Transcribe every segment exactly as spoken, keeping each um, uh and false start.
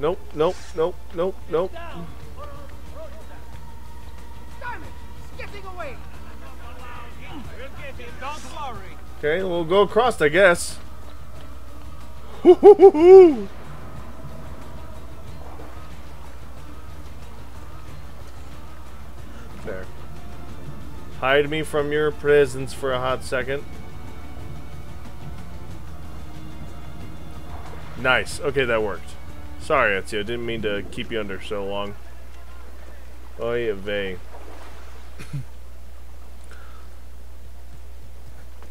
Nope, nope, nope, nope, nope. Damn it! It's getting away. Don't worry. Okay, we'll go across, I guess. Hoo-hoo-hoo-hoo! There. Hide me from your presence for a hot second. Nice. Okay, that worked. Sorry, Ezio. Didn't mean to keep you under so long. Oy vey.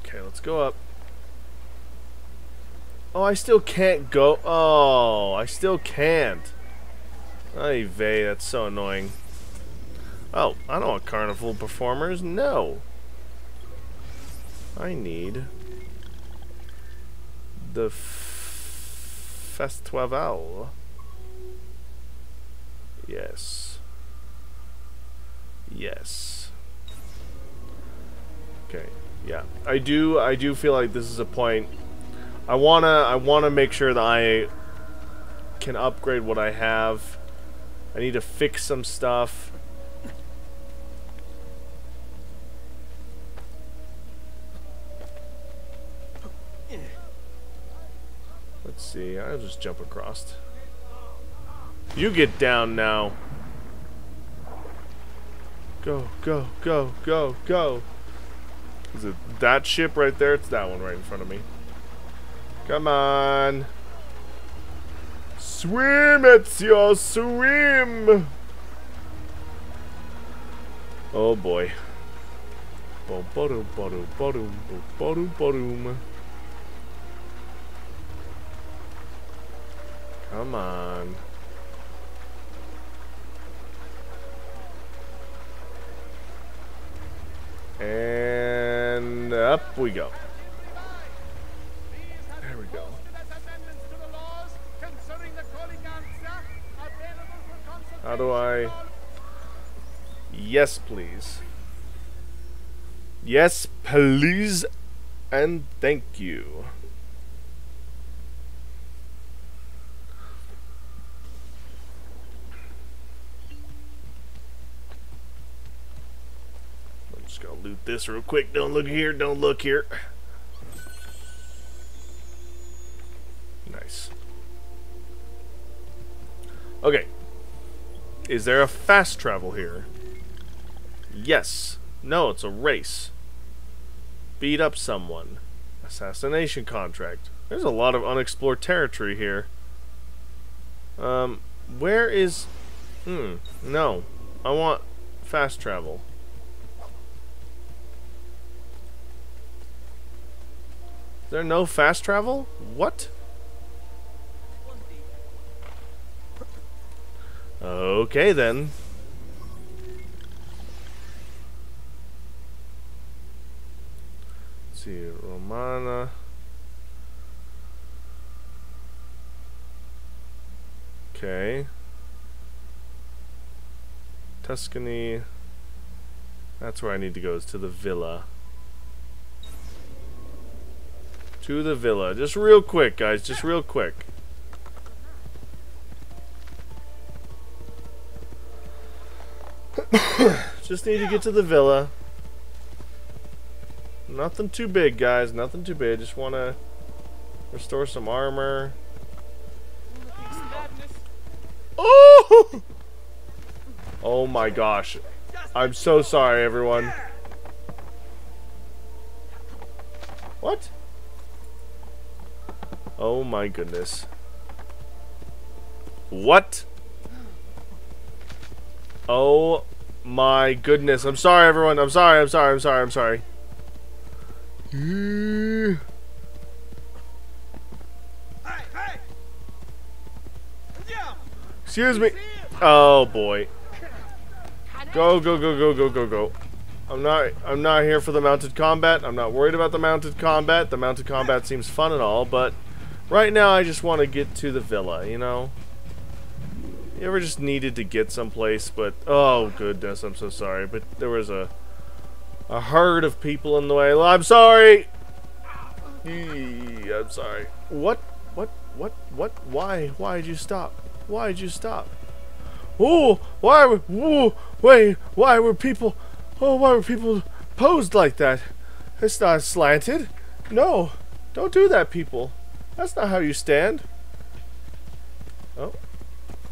Okay, let's go up. Oh, I still can't go. Oh, I still can't. Oy vey, that's so annoying. Oh, I don't want carnival performers. No. I need the festival. Yes. Yes. Okay. Yeah. I do I do feel like this is a point. I wanna I wanna make sure that I can upgrade what I have. I need to fix some stuff. Let's see, I'll just jump across. You get down now. Go, go, go, go, go. Is it that ship right there? It's that one right in front of me. Come on. Swim, Ezio, swim. Oh boy. Boom, boom, boom, boom, boom, boom. Come on. And up we go. There we go. How do I? Yes, please. Yes, please, and thank you. Just gonna loot this real quick. Don't look here. Don't look here. Nice. Okay. Is there a fast travel here? Yes. No, it's a race. Beat up someone. Assassination contract. There's a lot of unexplored territory here. Um, where is... Hmm. No. I want fast travel. Is there no fast travel? What? Okay then. Let's see, Romana. Okay. Tuscany. That's where I need to go, is to the villa. To the villa. Just real quick, guys. Just real quick. Just need to get to the villa. Nothing too big, guys. Nothing too big. Just want to restore some armor. Oh! Oh my gosh. I'm so sorry, everyone. What? Oh my goodness. What? Oh my goodness. I'm sorry, everyone. I'm sorry. I'm sorry. I'm sorry. I'm sorry. Hey, hey. Excuse me. Oh boy. Go, go, go, go, go, go, go. I'm not I'm not here for the mounted combat. I'm not worried about the mounted combat. The mounted combat seems fun and all, but right now, I just want to get to the villa, you know? You ever just needed to get someplace, but... Oh, goodness, I'm so sorry. But there was a... A herd of people in the way. I'm sorry! Eee, I'm sorry. What? What? What? What? Why? Why did you stop? Why'd you stop? Ooh, why were, ooh, wait, why were people, oh, why were people posed like that? It's not slanted. No, don't do that, people. That's not how you stand. Oh,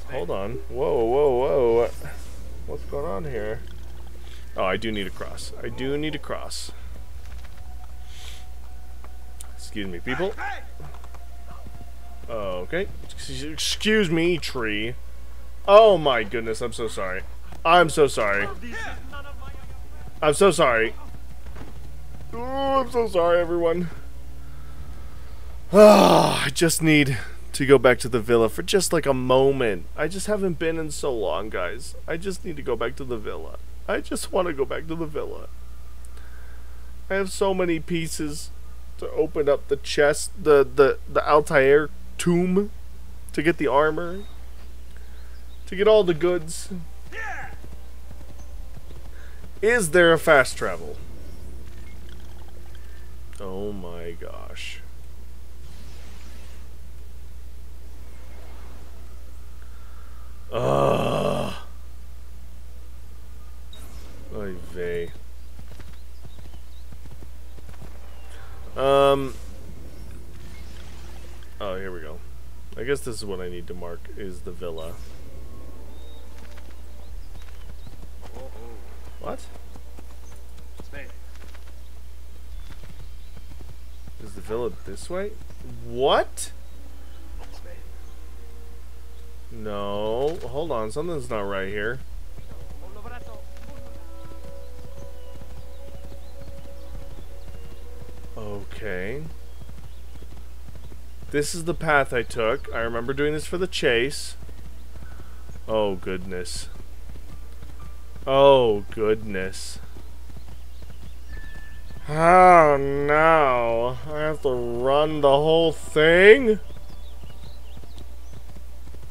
hold on. Whoa, whoa, whoa. What's going on here? Oh, I do need a cross. I do need a cross. Excuse me, people. Okay. Excuse me, tree. Oh my goodness, I'm so sorry. I'm so sorry. I'm so sorry. Oh, I'm so sorry, everyone. Oh, I just need to go back to the villa for just like a moment. I just haven't been in so long, guys. I just need to go back to the villa. I just want to go back to the villa. I have so many pieces to open up the chest, the, the, the Altair tomb, to get the armor, to get all the goods. Yeah. Is there a fast travel? Oh my gosh. Ugh. Oy vey. Um. Oh, here we go. I guess this is what I need to mark, is the villa. What? Is the villa this way? What? No, hold on, something's not right here. Okay. This is the path I took. I remember doing this for the chase. Oh goodness. Oh goodness. Oh no. I have to run the whole thing?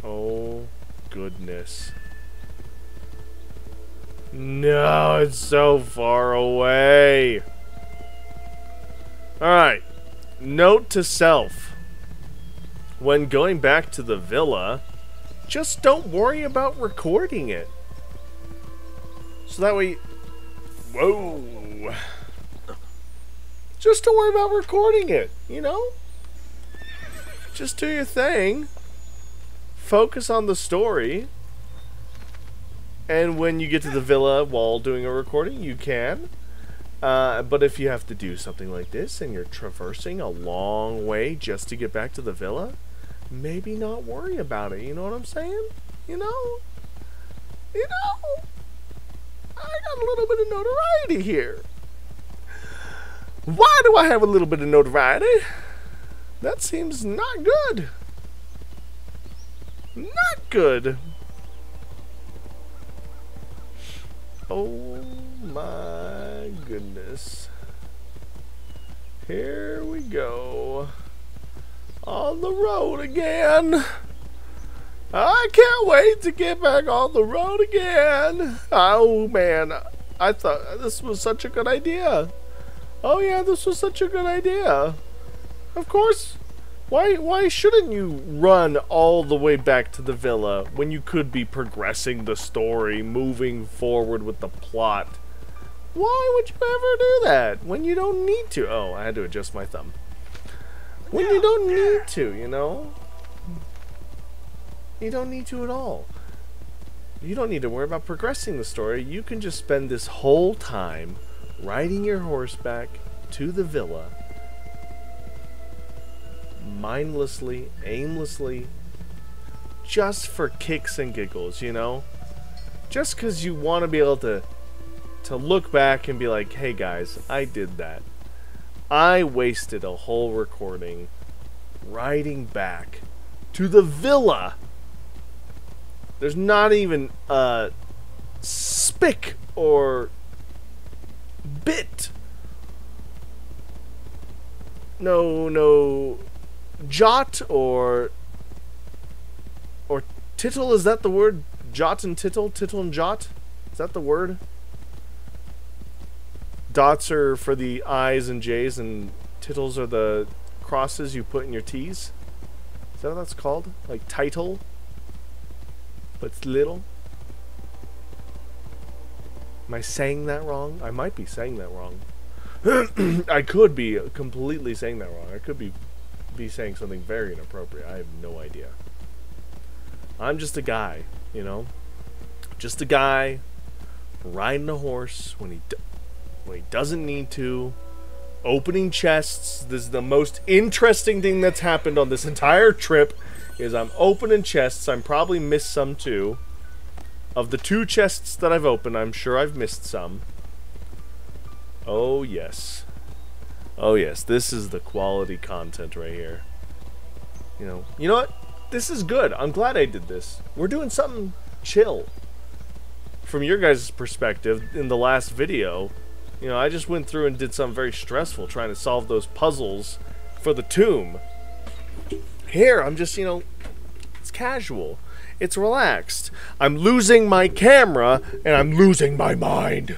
Oh goodness. No, it's so far away. Alright, note to self. When going back to the villa, just don't worry about recording it. So that way, whoa. Just don't worry about recording it, you know? Just do your thing. Focus on the story. And when you get to the villa while doing a recording, you can. Uh, but if you have to do something like this and you're traversing a long way just to get back to the villa, maybe not worry about it. You know what I'm saying? You know? You know? I got a little bit of notoriety here. Why do I have a little bit of notoriety? That seems not good. Not good. Oh my goodness. Here we go. On the road again. I can't wait to get back on the road again. Oh man, I thought this was such a good idea. Oh yeah, this was such a good idea. Of course. Why, why shouldn't you run all the way back to the villa when you could be progressing the story, moving forward with the plot? Why would you ever do that when you don't need to? Oh, I had to adjust my thumb. When you don't need to, you know? You don't need to at all. You don't need to worry about progressing the story. You can just spend this whole time riding your horse back to the villa, mindlessly, aimlessly, just for kicks and giggles, you know? Just because you want to be able to to look back and be like, hey guys, I did that. I wasted a whole recording riding back to the villa. There's not even a spick or bit. No, no... jot or or tittle, is that the word? Jot and tittle? Tittle and jot? Is that the word? Dots are for the I's and J's and tittles are the crosses you put in your T's? Is that what that's called? Like title? but it's little. Am I saying that wrong? I might be saying that wrong. I could be completely saying that wrong. I could be be saying something very inappropriate. I have no idea. I'm just a guy, you know? Just a guy riding a horse when he do when he doesn't need to. Opening chests. This is the most interesting thing that's happened on this entire trip, is I'm opening chests. I'm probably missed some too. Of the two chests that I've opened, I'm sure I've missed some. Oh yes. Oh yes, this is the quality content right here. You know, you know what? This is good. I'm glad I did this. We're doing something chill. From your guys' perspective, in the last video, you know, I just went through and did something very stressful, trying to solve those puzzles for the tomb. Here, I'm just, you know, it's casual. It's relaxed. I'm losing my camera, and I'm losing my mind.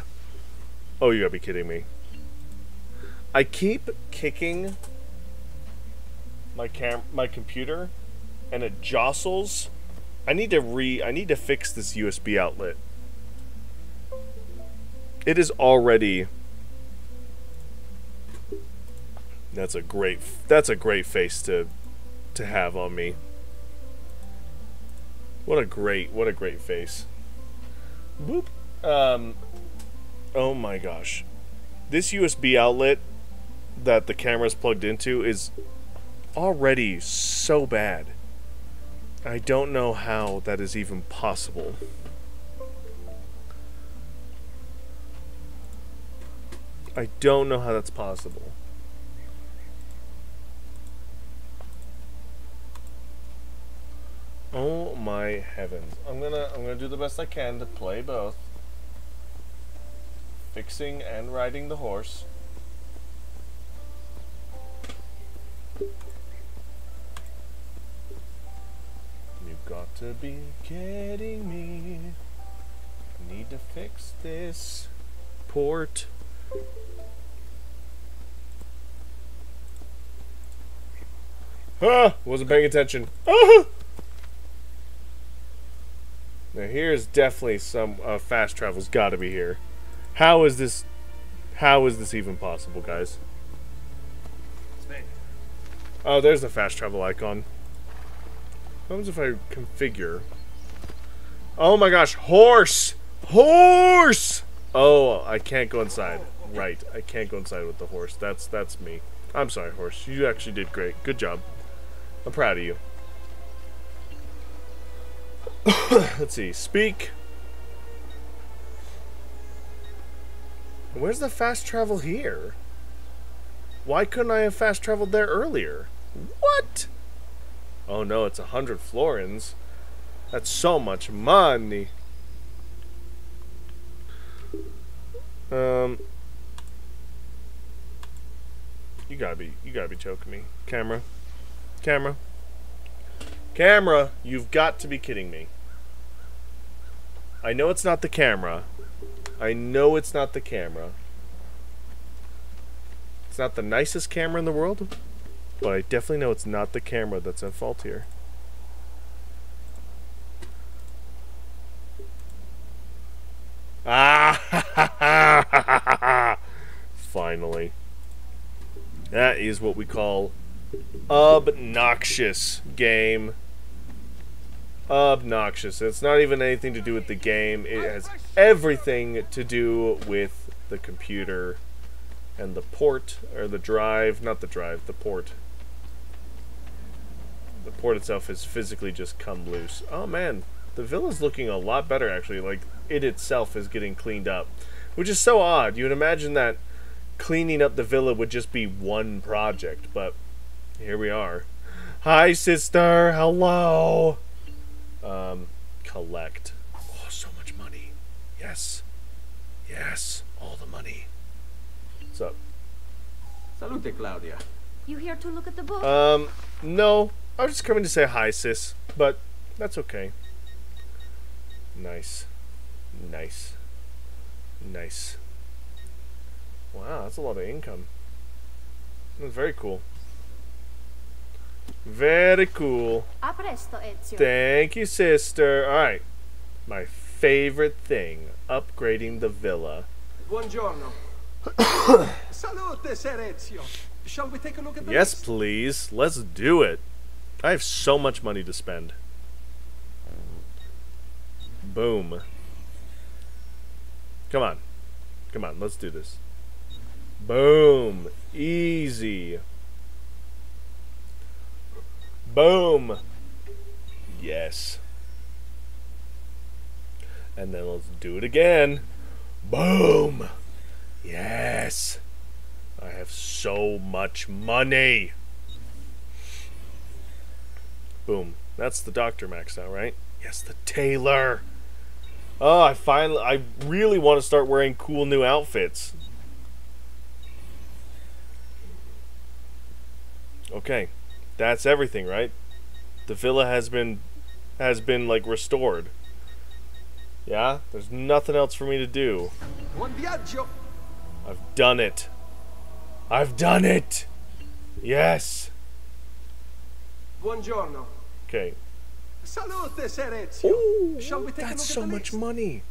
Oh, you gotta be kidding me. I keep kicking my cam- my computer, and it jostles. I need to re- I need to fix this U S B outlet. It is already... That's a great, that's a great face to, to have on me. What a great, what a great face. Boop. Um, oh my gosh. This U S B outlet that the camera's plugged into is already so bad. I don't know how that is even possible. I don't know how that's possible. Oh my heavens. I'm gonna I'm gonna do the best I can to play both. Fixing and riding the horse. You've got to be kidding me. I need to fix this port. Ah, wasn't paying attention. Ah. Now here's definitely some uh, fast travel's got to be here. How is this? How is this even possible, guys? It's me. Oh, there's the fast travel icon. What happens if I configure? Oh my gosh, horse, horse! Oh, I can't go inside. Right, I can't go inside with the horse. That's that's me. I'm sorry, horse. You actually did great. Good job. I'm proud of you. Let's see. Speak. Where's the fast travel here? Why couldn't I have fast traveled there earlier? What? Oh no, it's a hundred florins. That's so much money. Um... You gotta be, you gotta be joking me. Camera. Camera. Camera, you've got to be kidding me. I know it's not the camera. I know it's not the camera. It's not the nicest camera in the world, but I definitely know it's not the camera that's at fault here. Ah, ha, ha, ha, ha, ha, ha. Finally. That is what we call obnoxious game. Obnoxious. It's not even anything to do with the game. It has everything to do with the computer and the port, or the drive. Not the drive, the port. The port itself has physically just come loose. Oh man, the villa's looking a lot better actually. Like, it itself is getting cleaned up, which is so odd. You would imagine that cleaning up the villa would just be one project, but here we are. Hi, sister. Hello. Um, collect. Oh, so much money. Yes. Yes. All the money. What's up? Salute, Claudia. You here to look at the book? Um, no. I was just coming to say hi, sis, but that's okay. Nice. Nice. Nice. Wow, that's a lot of income. That's very cool. Very cool. Thank you, sister. Alright, My favorite thing, upgrading the villa. Buongiorno. Salute, Ser Ezio. Shall we take a look at the Yes, list? Please. Let's do it. I have so much money to spend. Boom. Come on. Come on, let's do this. Boom. Easy. Boom. Yes. And then let's do it again. Boom. Yes. I have so much money. Boom. That's the doctor max now, right? Yes, the tailor. Oh, I finally, I really want to start wearing cool new outfits. Okay. That's everything, right? The villa has been has been like restored. Yeah? There's nothing else for me to do. I've done it. I've done it. Yes. Buongiorno. Okay. Salute, Ser Ezio. Ooh, shall we take that's a look so at the much list? Money.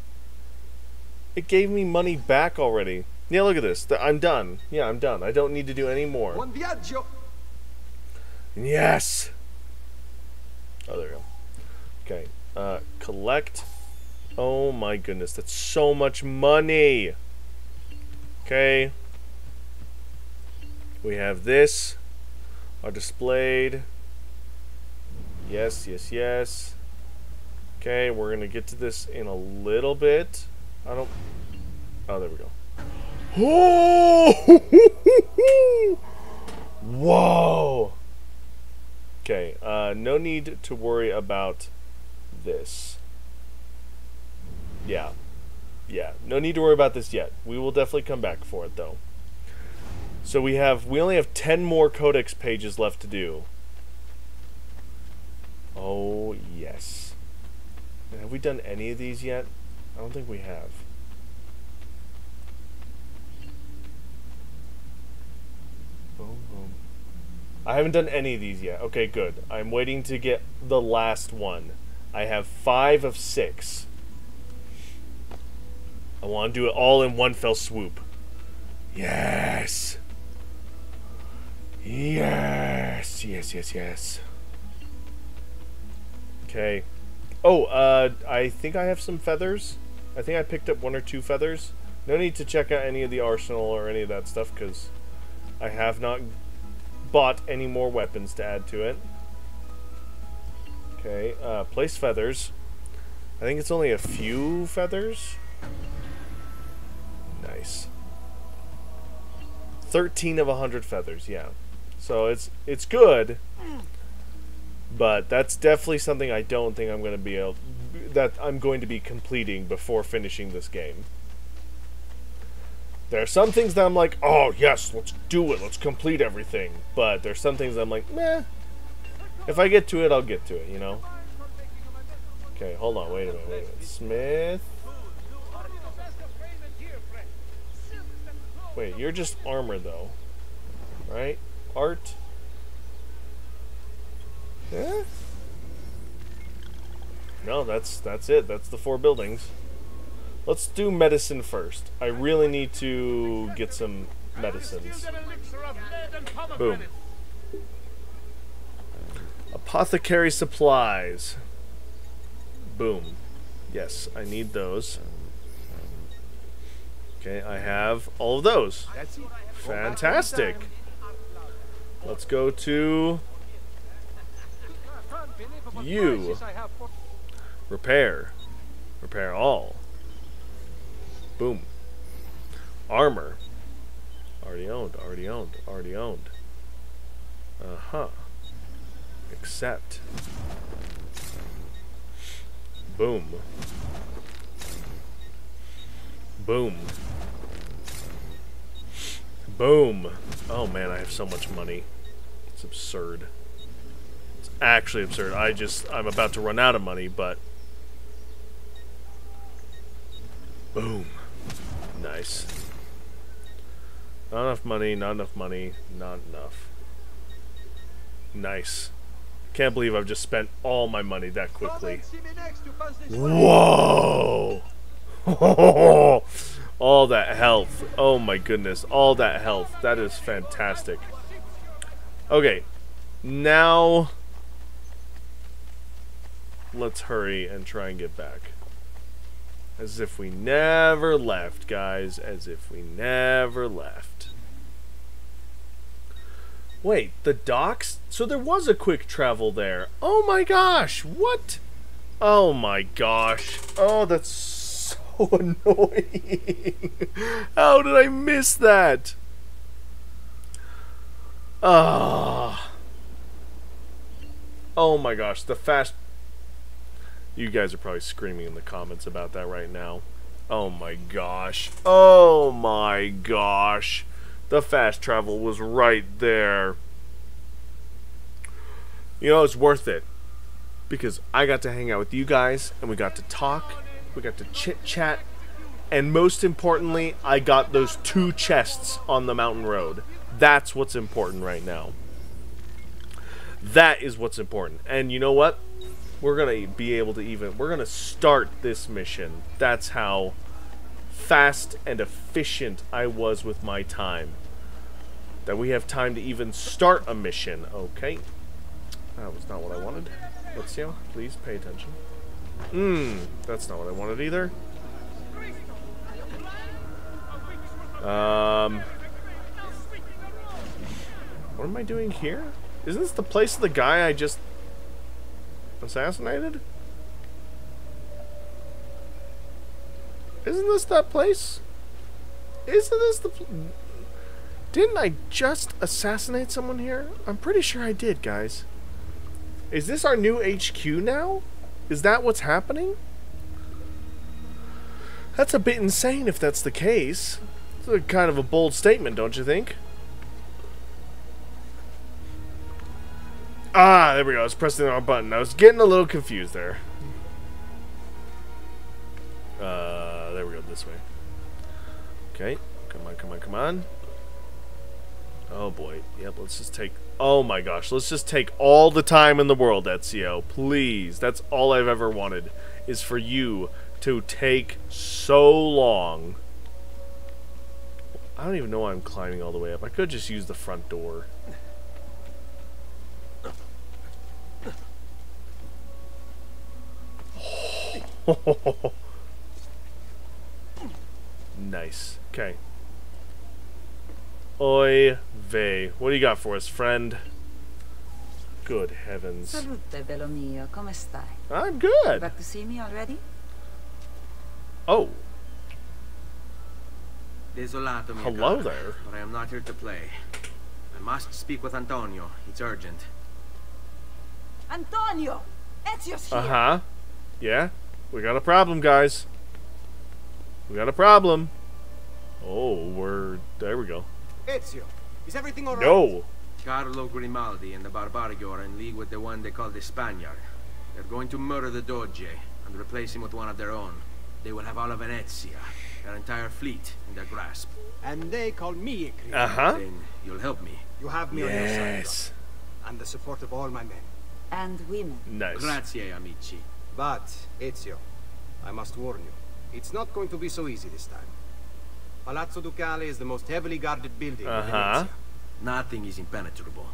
It gave me money back already. Yeah, look at this. I'm done. Yeah, I'm done. I don't need to do any more. Buon viaggio. Yes. Oh, there we go. Okay. Uh, collect. Oh my goodness, that's so much money. Okay. We have this. Are displayed. Yes, yes, yes. Okay, we're gonna get to this in a little bit. I don't. Oh, there we go. Oh! Whoa. Okay, uh, no need to worry about this. Yeah. Yeah, no need to worry about this yet. We will definitely come back for it, though. So we have, we only have ten more codex pages left to do. Oh, yes. And have we done any of these yet? I don't think we have. Boom, boom. I haven't done any of these yet. Okay, good. I'm waiting to get the last one. I have five of six. I want to do it all in one fell swoop. Yes. Yes. Yes, yes, yes. Okay. Oh, uh, I think I have some feathers. I think I picked up one or two feathers. No need to check out any of the arsenal or any of that stuff because I have not bought any more weapons to add to it. Okay, uh, place feathers. I think it's only a few feathers. Nice. thirteen of a hundred feathers, yeah. So it's it's good, but that's definitely something I don't think I'm going to be able that I'm going to be completing before finishing this game. There are some things that I'm like, oh, yes, let's do it. Let's complete everything. But there's some things that I'm like, meh. If I get to it, I'll get to it, you know? Okay, hold on. Wait a minute. Wait a minute. Smith. Wait, you're just armor, though. Right? Art. Yeah? No, that's, that's it. That's the four buildings. Let's do medicine first. I really need to get some medicines. Boom. Apothecary supplies. Boom. Yes, I need those. Okay, I have all of those. Fantastic. Let's go to you. Repair. Repair all. Boom. Armor. Already owned, already owned, already owned. Uh-huh. Accept. Boom. Boom. Boom. Oh man, I have so much money. It's absurd. It's actually absurd. I just, I'm about to run out of money, but... Boom. Nice. Not enough money, not enough money, not enough. Nice. Can't believe I've just spent all my money that quickly. Whoa! All that health. Oh my goodness. All that health. That is fantastic. Okay. Now... let's hurry and try and get back. As if we never left, guys. As if we never left. Wait, the docks? So there was a quick travel there. Oh my gosh, what? Oh my gosh. Oh, that's so annoying. How did I miss that? Ah. Oh. Oh my gosh, the fast... You guys are probably screaming in the comments about that right now. Oh my gosh. Oh my gosh. The fast travel was right there. You know, it's worth it. Because I got to hang out with you guys, and we got to talk, we got to chit-chat, and most importantly, I got those two chests on the mountain road. That's what's important right now. That is what's important. And you know what? We're going to be able to even... we're going to start this mission. That's how... fast and efficient I was with my time. That we have time to even start a mission. Okay. That was not what I wanted. Let's see. Please pay attention. Mmm. That's not what I wanted either. Um. What am I doing here? Isn't this the place of the guy I just assassinated? Isn't this that place? Isn't this the... pl Didn't I just assassinate someone here? I'm pretty sure I did, guys. Is this our new H Q now? Is that what's happening? That's a bit insane if that's the case. It's a kind of a bold statement, don't you think? Ah, there we go. I was pressing the wrong button. I was getting a little confused there. Uh... There we go, this way. Okay, come on, come on, come on. Oh boy, yep, let's just take... oh my gosh, let's just take all the time in the world, Ezio. Please, that's all I've ever wanted, is for you to take so long. I don't even know why I'm climbing all the way up. I could just use the front door. Oh. Nice. Okay. Oy vey. What do you got for us, friend? Good heavens. Salute, bello mio. Come stai? I'm good. Back to see me already? Oh. Desolato, mio. Hello there. But I am not here to play. I must speak with Antonio. It's urgent. Antonio! Ezio's here. Uh-huh. Yeah? We got a problem, guys. We got a problem. Oh, we're... there we go. Ezio, is everything alright? No! Carlo Grimaldi and the Barbarigo are in league with the one they call the Spaniard. They're going to murder the Doge and replace him with one of their own. They will have all of Venezia, their entire fleet, in their grasp. And they call me a criminal. Uh-huh. Then you'll help me. You have me yes. on your side, Doc, and the support of all my men. And women. Nice. Grazie, amici. But, Ezio, I must warn you. It's not going to be so easy this time. Palazzo Ducale is the most heavily guarded building uh-huh. in Venezia. Nothing is impenetrable.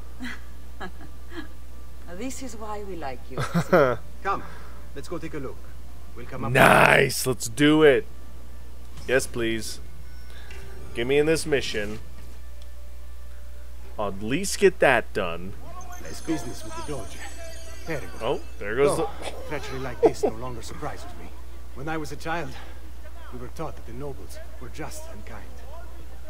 This is why we like you. Come, let's go take a look. We'll come up. Nice, let's do it. Yes, please. Get me in this mission. I'll at least get that done. Let's go. Business with the Doge. There it goes. Oh, there goes no. the treachery like this no longer surprises me. When I was a child, we were taught that the nobles were just and kind.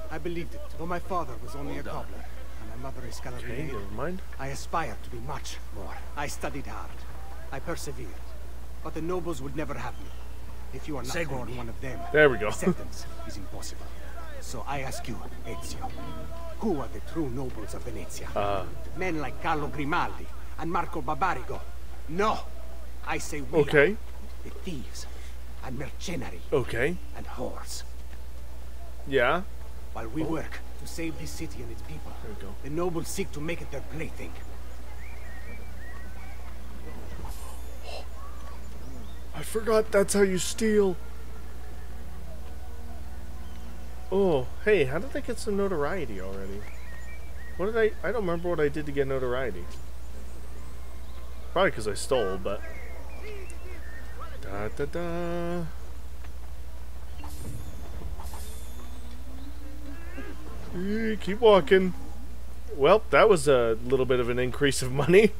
I believed it, though my father was only Hold a cobbler, on. and my mother is scalarier. Okay, I aspired to be much more. I studied hard. I persevered. But the nobles would never have me. If you are not born one of them, there we go. acceptance is impossible. So I ask you, Ezio, who are the true nobles of Venezia? Uh, Men like Carlo Grimaldi and Marco Barbarigo. No, I say we okay. are the thieves. And mercenary. Okay. And whores. Yeah. While we oh. work to save this city and its people, there we go. the nobles seek to make it their plaything. forgot that's how you steal. Oh, hey, how did I get some notoriety already? What did I... I don't remember what I did to get notoriety. Probably because I stole, but... Da da da... Keep walking. Well, that was a little bit of an increase of money.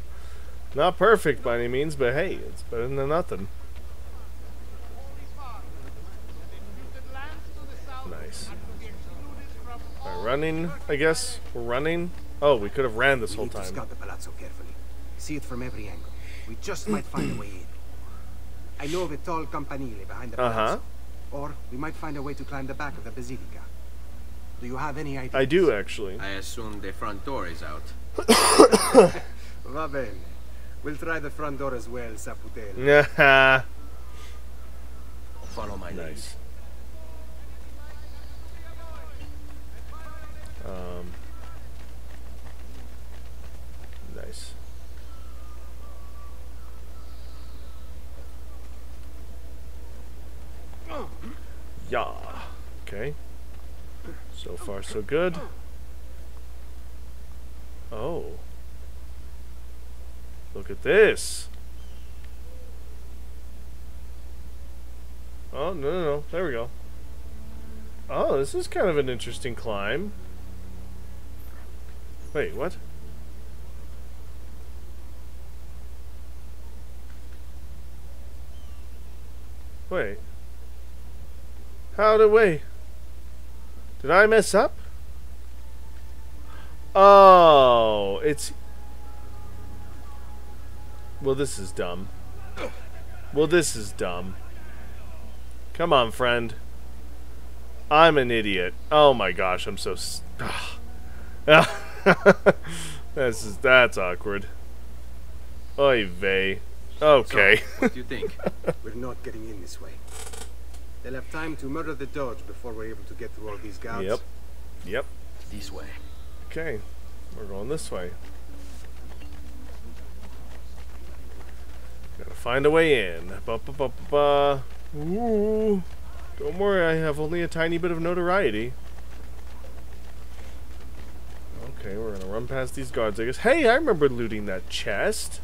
Not perfect by any means, but hey, it's better than nothing. Nice. By running, I guess. We're running. Oh, we could have ran this whole time. We need to scout the palazzo carefully. See it from every angle. We just might find a way in. I know of a tall campanile behind the palazzo. Uh-huh. Or we might find a way to climb the back of the basilica. Do you have any ideas? I do, actually. I assume the front door is out. Va bene. We'll try the front door as well, Saputella. Follow my nice. Lead. Um, nice. Yeah. Okay. So far, so good. Oh. Look at this. Oh, no, no, no. There we go. Oh, this is kind of an interesting climb. Wait, what? Wait. How do we... Did I mess up? Oh, it's... Well, this is dumb. Well, this is dumb. Come on, friend. I'm an idiot. Oh my gosh, I'm so... S this is, that's awkward. Oy vey. Okay. So, what do you think? We're not getting in this way. They'll have time to murder the Doge before we're able to get through all these guards. Yep. Yep. This way. Okay. We're going this way. Gotta find a way in. Ba, ba, ba, ba, ba. Ooh. Don't worry, I have only a tiny bit of notoriety. Okay, we're gonna run past these guards, I guess. Hey, I remember looting that chest.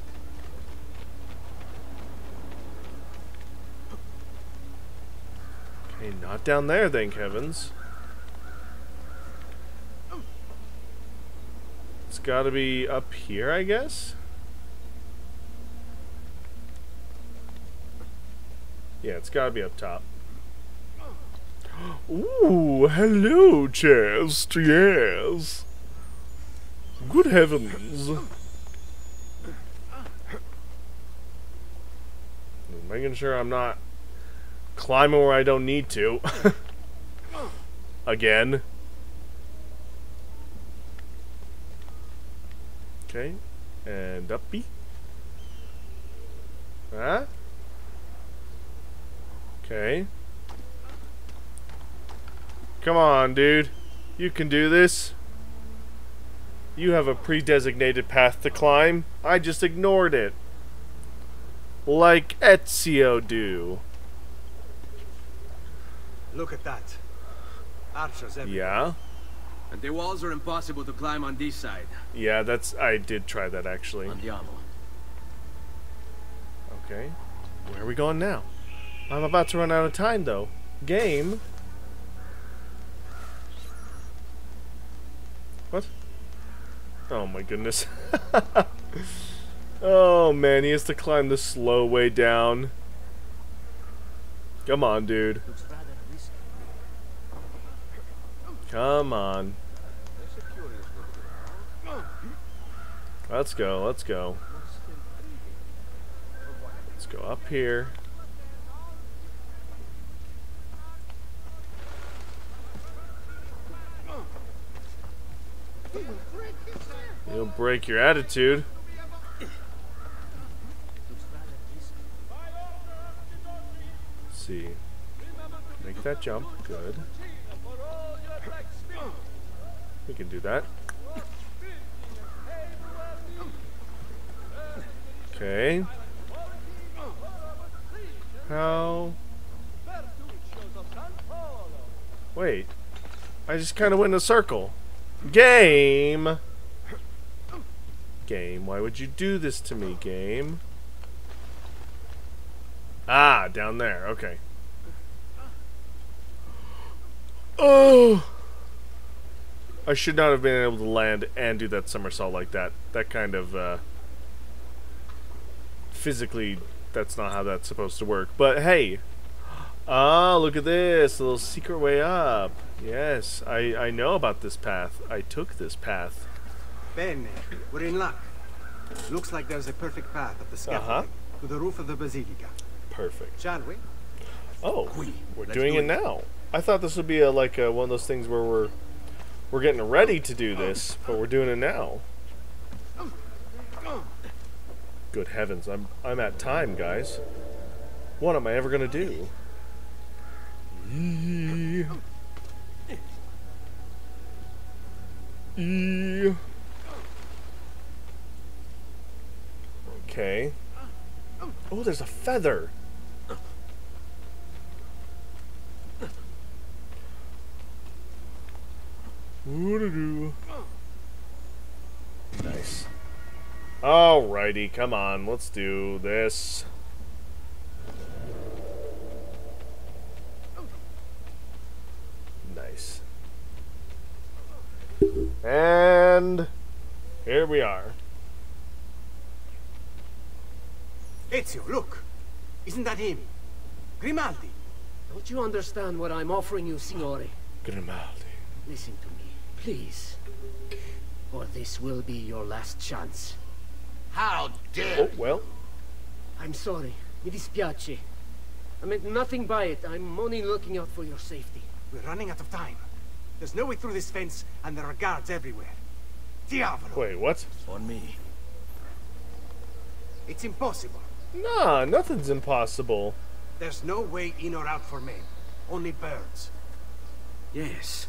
Hey, not down there, thank heavens. It's gotta be up here, I guess? Yeah, it's gotta be up top. Ooh, hello, chest, yes. Good heavens. Making sure I'm not climbing where I don't need to. Again. Okay. And uppy. Huh? Okay. Come on, dude. You can do this. You have a pre-designated path to climb. I just ignored it. Like Ezio do. Look at that. Archers everywhere. Yeah. And the walls are impossible to climb on this side. Yeah, that's... I did try that, actually. Andiamo. Okay. Where are we going now? I'm about to run out of time, though. Game. What? Oh, my goodness. Oh, man. He has to climb the slow way down. Come on, dude. Come on. Let's go, let's go. Let's go up here. You'll break your attitude. Let's see. Make that jump. Good. We can do that. Okay. How? Wait. I just kind of went in a circle. Game! Game, why would you do this to me, game? Ah, down there, okay. Oh! I should not have been able to land and do that somersault like that. That kind of, uh... physically, that's not how that's supposed to work. But, hey! Ah, look at this! A little secret way up! Yes, I, I know about this path. I took this path. Bene, we're in luck. Looks like there's a perfect path up the scaffolding uh-huh. to the roof of the Basilica. Perfect. Shall we? Oh, oui. we're Let's doing do it, it now. I thought this would be a, like a, one of those things where we're we're getting ready to do this, but we're doing it now. Good heavens, I'm I'm at time, guys. What am I ever gonna do? E E Okay. Oh, there's a feather. Woo-doo-doo. Nice. Alrighty, come on, let's do this. Nice. And here we are. Ezio, look! Isn't that him? Grimaldi! Don't you understand what I'm offering you, signore? Grimaldi. Listen to me, please. Or this will be your last chance. How dare you? Oh, well. I'm sorry. Mi dispiace. I meant nothing by it. I'm only looking out for your safety. We're running out of time. There's no way through this fence, and there are guards everywhere. Diavolo! Wait, what? On me. It's impossible. Nah, nothing's impossible. There's no way in or out for men. Only birds. Yes.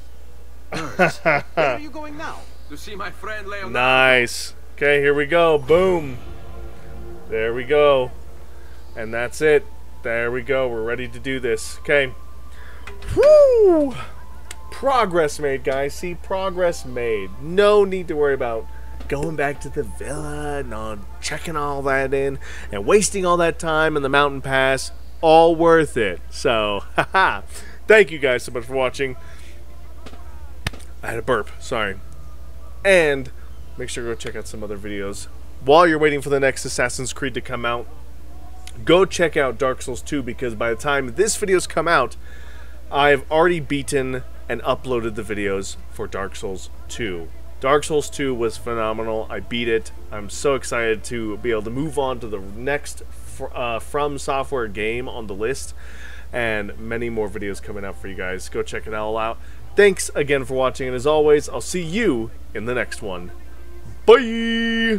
Birds. Where are you going now? To see my friend Leonardo. Nice. Okay, here we go. Boom. There we go. And that's it. There we go. We're ready to do this. Okay. Woo! Progress made, guys. See, progress made. No need to worry about going back to the villa and all, checking all that in and wasting all that time in the mountain pass. All worth it. So, haha. Thank you guys so much for watching. I had a burp, sorry. And make sure to go check out some other videos. While you're waiting for the next Assassin's Creed to come out, go check out Dark Souls two, because by the time this video's come out, I've already beaten and uploaded the videos for Dark Souls two. Dark Souls two was phenomenal. I beat it. I'm so excited to be able to move on to the next fr uh, From Software game on the list, and many more videos coming out for you guys. Go check it all out. Thanks again for watching, and as always, I'll see you in the next one. Bye!